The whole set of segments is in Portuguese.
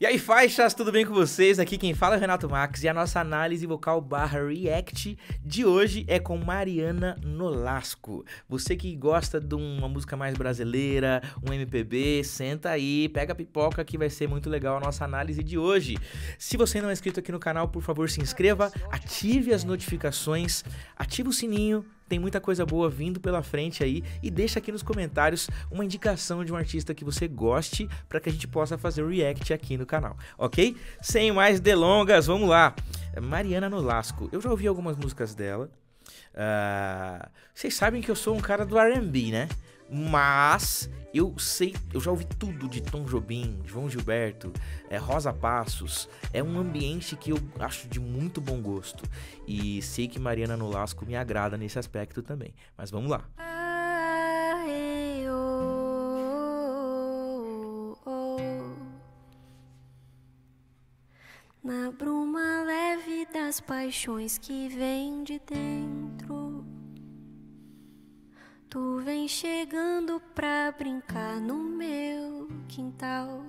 E aí, faixas, tudo bem com vocês? Aqui quem fala é o Renato Max e a nossa análise vocal barra react de hoje é com Mariana Nolasco. Você que gosta de uma música mais brasileira, um MPB, senta aí, pega a pipoca que vai ser muito legal a nossa análise de hoje. Se você não é inscrito aqui no canal, por favor, se inscreva, ative as notificações, ative o sininho. Tem muita coisa boa vindo pela frente aí e deixa aqui nos comentários uma indicação de um artista que você goste para que a gente possa fazer o react aqui no canal, ok? Sem mais delongas, vamos lá! Mariana Nolasco, eu já ouvi algumas músicas dela, vocês sabem que eu sou um cara do R&B, né? Mas eu já ouvi tudo de Tom Jobim, João Gilberto, Rosa Passos. É um ambiente que eu acho de muito bom gosto. E sei que Mariana Nolasco me agrada nesse aspecto também. Mas vamos lá. Na bruma leve das paixões que vem de dentro, tu vem chegando pra brincar no meu quintal,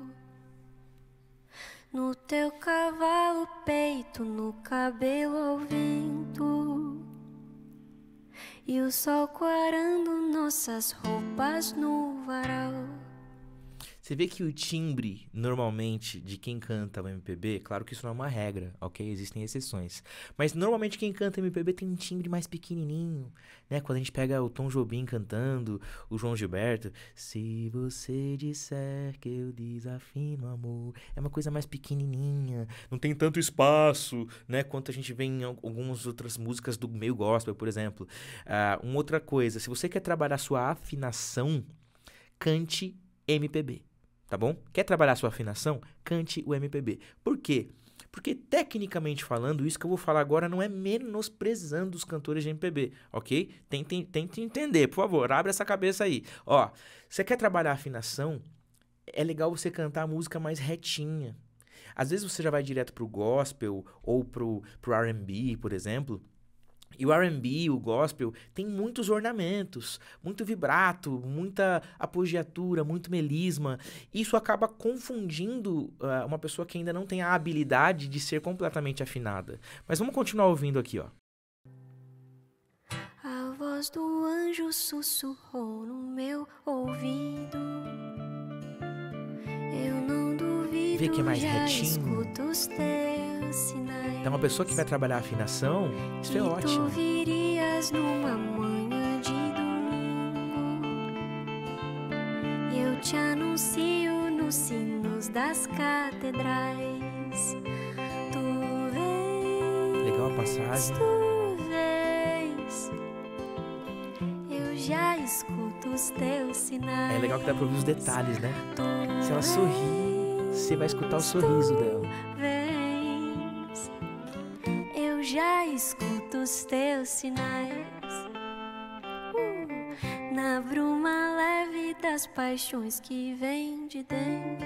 no teu cavalo peito, no cabelo ao vento, e o sol quarando nossas roupas no varal. Você vê que o timbre, normalmente, de quem canta o MPB, claro que isso não é uma regra, ok? Existem exceções. Mas, normalmente, quem canta MPB tem um timbre mais pequenininho, né? Quando a gente pega o Tom Jobim cantando, o João Gilberto. Se você disser que eu desafino, amor. É uma coisa mais pequenininha, não tem tanto espaço, né? Quanto a gente vê em algumas outras músicas do meio gospel, por exemplo. Uma outra coisa, se você quer trabalhar sua afinação, cante MPB. Tá bom? Quer trabalhar sua afinação? Cante o MPB. Por quê? Porque, tecnicamente falando, isso que eu vou falar agora não é menosprezando os cantores de MPB, ok? Tente entender, por favor, abre essa cabeça aí. Ó, você quer trabalhar a afinação? É legal você cantar a música mais retinha. Às vezes você já vai direto pro gospel ou pro R&B, por exemplo. E o R&B, o gospel, tem muitos ornamentos, muito vibrato, muita apogiatura, muito melisma. Isso acaba confundindo uma pessoa que ainda não tem a habilidade de ser completamente afinada. Mas vamos continuar ouvindo aqui, ó. A voz do anjo sussurrou no meu ouvido. Eu não duvido, vê que é mais retinho. Então, uma pessoa que vai trabalhar a afinação, isso é ótimo. Tu virias numa manhã de domingo, eu te anuncio nos sinos das catedrais. Tu vês, legal a passagem. Tu vês, eu já escuto os teus sinais. É legal que dá pra ouvir os detalhes, né? Se ela sorrir, você vai escutar o sorriso dela. Já escuto os teus sinais, na bruma leve das paixões que vem de dentro.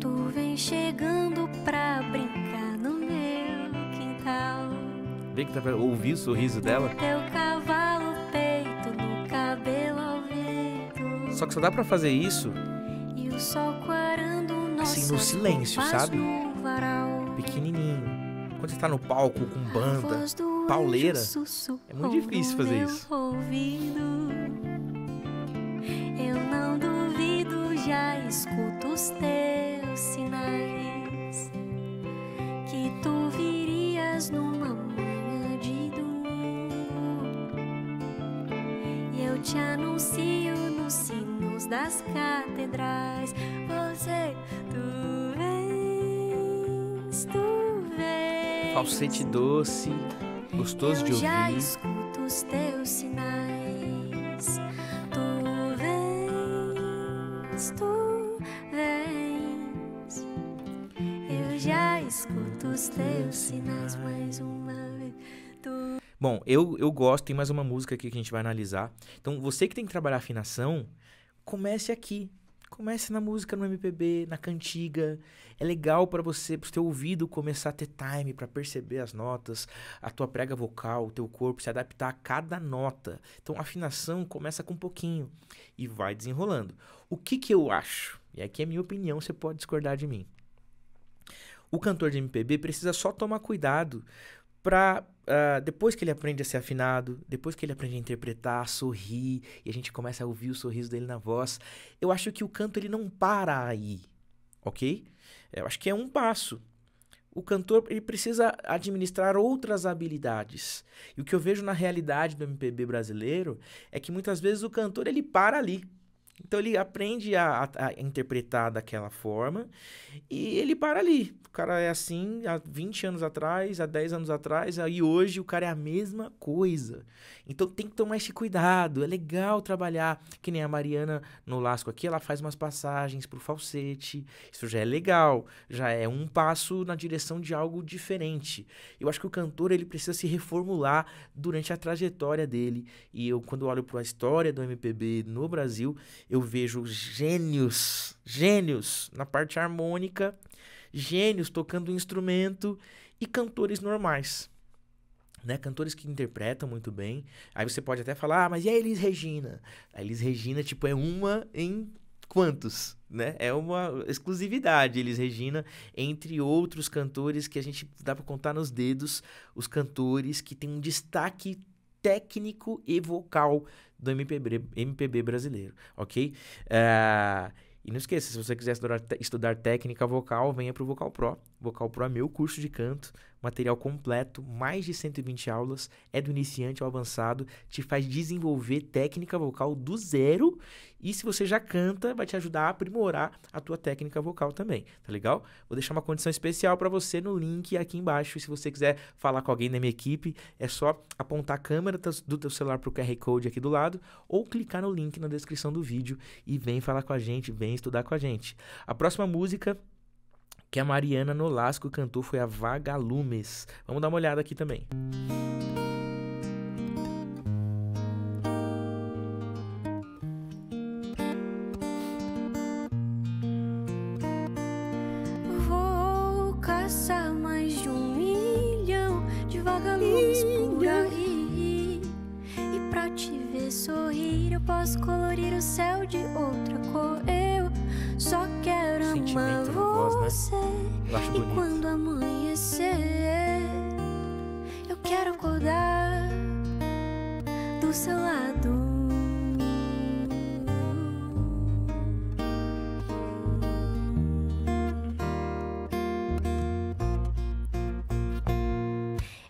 Tu vem chegando pra brincar no meu quintal. Vê que tá pra ouvir o sorriso dela. Teu cavalo peito, no cabelo ao vento. Só que só dá pra fazer isso e o sol quarando assim no silêncio, sabe? Pequenininho. Quando você tá no palco com banda, pauleira, é muito difícil fazer isso. Eu não duvido, já escuto os teus sinais, que tu virias numa manhã de domingo, e eu te anuncio nos sinos das catedrais. Você, falsete doce, gostoso de ouvir. Eu já escuto os teus sinais. Tu vens, eu já escuto os teus sinais mais uma vez. Tu... Bom, eu gosto, tem mais uma música aqui que a gente vai analisar. Então, você que tem que trabalhar a afinação, comece aqui. Comece na música, no MPB, na cantiga. É legal para você, pro teu ouvido começar a ter time para perceber as notas, a tua prega vocal, o teu corpo se adaptar a cada nota. Então, a afinação começa com um pouquinho e vai desenrolando. O que eu acho? E aqui é minha opinião, você pode discordar de mim. O cantor de MPB precisa só tomar cuidado para, depois que ele aprende a ser afinado, depois que ele aprende a interpretar, a sorrir, e a gente começa a ouvir o sorriso dele na voz, eu acho que o canto ele não para aí, ok? Eu acho que é um passo. O cantor ele precisa administrar outras habilidades. E o que eu vejo na realidade do MPB brasileiro é que muitas vezes o cantor ele para ali. Então ele aprende a interpretar daquela forma e ele para ali. O cara é assim há 20 anos atrás, há 10 anos atrás, e hoje o cara é a mesma coisa. Então tem que tomar esse cuidado, é legal trabalhar. Que nem a Mariana Nolasco aqui, ela faz umas passagens pro falsete, isso já é legal, já é um passo na direção de algo diferente. Eu acho que o cantor ele precisa se reformular durante a trajetória dele. E eu, quando olho para a história do MPB no Brasil, eu vejo gênios na parte harmônica, gênios tocando instrumento e cantores normais, né? Cantores que interpretam muito bem. Aí você pode até falar, ah, mas e a Elis Regina? A Elis Regina, tipo, é uma em quantos, né? É uma exclusividade, Elis Regina, entre outros cantores que a gente dá para contar nos dedos, os cantores que tem um destaque técnico e vocal do MPB brasileiro, ok? E não esqueça, se você quiser estudar técnica vocal, venha para o VocalPro. VocalPro é meu curso de canto, material completo, mais de 120 aulas, é do iniciante ao avançado, te faz desenvolver técnica vocal do zero e se você já canta, vai te ajudar a aprimorar a tua técnica vocal também, tá legal? Vou deixar uma condição especial para você no link aqui embaixo e se você quiser falar com alguém da minha equipe, é só apontar a câmera do teu celular para o QR Code aqui do lado ou clicar no link na descrição do vídeo e vem falar com a gente, vem estudar com a gente. A próxima música que a Mariana Nolasco cantou foi a Vagalumes. Vamos dar uma olhada aqui também. Vou caçar mais de 1 milhão de vagalumes por aí. E pra te ver sorrir, eu posso colorir o céu de outra cor. Eu só quero amar você. E quando amanhecer, eu quero acordar do seu lado.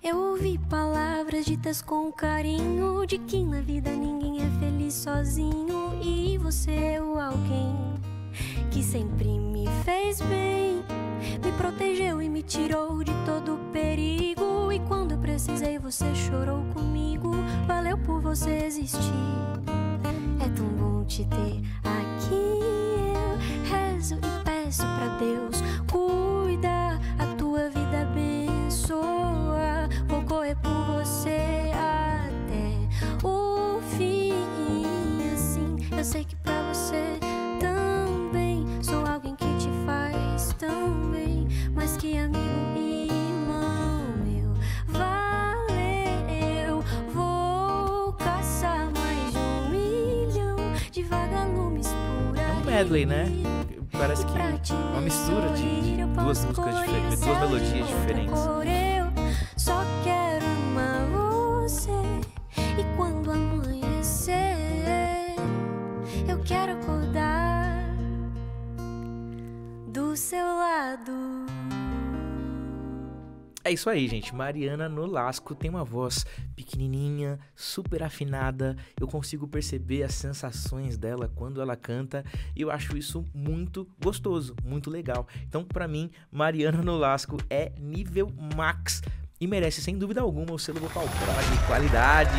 Eu ouvi palavras ditas com carinho, de que na vida ninguém é feliz sozinho. E você é o alguém que sempre me fez bem, me protegeu e me tirou de todo o perigo. E quando eu precisei, você chorou comigo. Valeu por você existir, é tão bom te ter aqui. Eu rezo e peço pra Deus, cuida a tua vida, abençoa. Vou correr por você até o fim. Assim, eu sei que pra você medley, né? Parece que é uma mistura de duas músicas diferentes, duas melodias diferentes. Eu só quero amar você e quando amanhecer eu quero acordar do seu lado. É isso aí, gente. Mariana Nolasco tem uma voz pequenininha, super afinada. Eu consigo perceber as sensações dela quando ela canta e eu acho isso muito gostoso, muito legal. Então, pra mim, Mariana Nolasco é nível max e merece, sem dúvida alguma, o selo VocalPro de qualidade.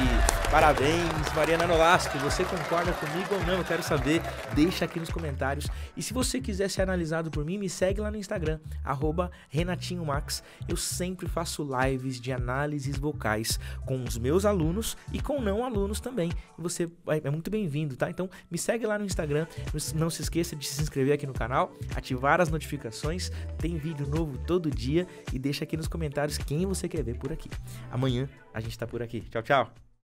Parabéns, Mariana Nolasco. Você concorda comigo ou não? Eu quero saber. Deixa aqui nos comentários. E se você quiser ser analisado por mim, me segue lá no Instagram, @RenatinhoMax. Eu sempre faço lives de análises vocais com os meus alunos e com não alunos também. E você é muito bem-vindo, tá? Então, me segue lá no Instagram. Não se esqueça de se inscrever aqui no canal, ativar as notificações. Tem vídeo novo todo dia. E deixa aqui nos comentários quem você quer ver por aqui. Amanhã a gente tá por aqui. Tchau, tchau!